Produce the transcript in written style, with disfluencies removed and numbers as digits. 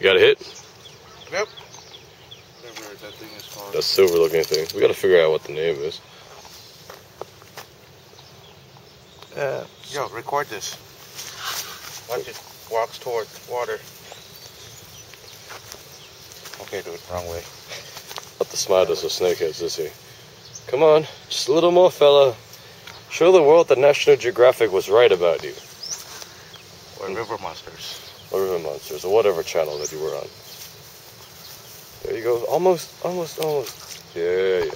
You got a hit? Yep. Whatever that thing is called. That silver looking thing. We gotta figure out what the name is. Yo, record this. Watch it. Walks toward water. Okay, dude, wrong way. Not the smartest of snakeheads, is he? Come on, just a little more, fella. Show the world that National Geographic was right about you. Or River Monsters. Or River Monsters, or whatever channel that you were on. There you go. Almost. Yeah, yeah.